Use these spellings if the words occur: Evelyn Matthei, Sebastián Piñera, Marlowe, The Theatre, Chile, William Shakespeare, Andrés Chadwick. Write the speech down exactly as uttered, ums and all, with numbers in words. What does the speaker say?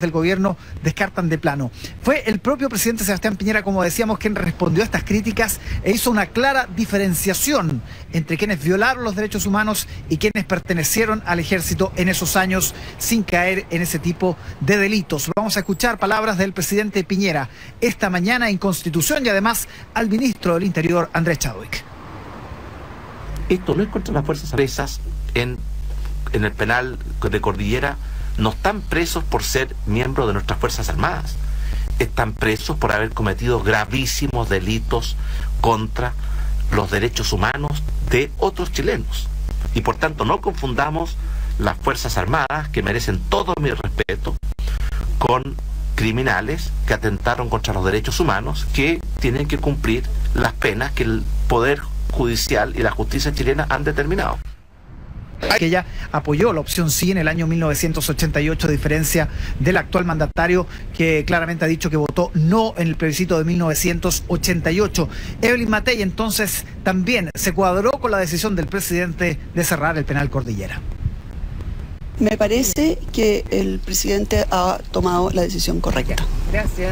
Del gobierno descartan de plano. Fue el propio presidente Sebastián Piñera, como decíamos, quien respondió a estas críticas e hizo una clara diferenciación entre quienes violaron los derechos humanos y quienes pertenecieron al ejército en esos años sin caer en ese tipo de delitos. Vamos a escuchar palabras del presidente Piñera esta mañana en Constitución y además al ministro del Interior, Andrés Chadwick. Esto no es contra las fuerzas presas en, en el penal de Cordillera. No están presos por ser miembros de nuestras Fuerzas Armadas. Están presos por haber cometido gravísimos delitos contra los derechos humanos de otros chilenos. Y por tanto no confundamos las Fuerzas Armadas, que merecen todo mi respeto, con criminales que atentaron contra los derechos humanos, que tienen que cumplir las penas que el Poder Judicial y la justicia chilena han determinado. Que ella apoyó la opción sí en el año mil novecientos ochenta y ocho, a diferencia del actual mandatario, que claramente ha dicho que votó no en el plebiscito de mil novecientos ochenta y ocho. Evelyn Matthei entonces también se cuadró con la decisión del presidente de cerrar el penal Cordillera. Me parece que el presidente ha tomado la decisión correcta. Gracias.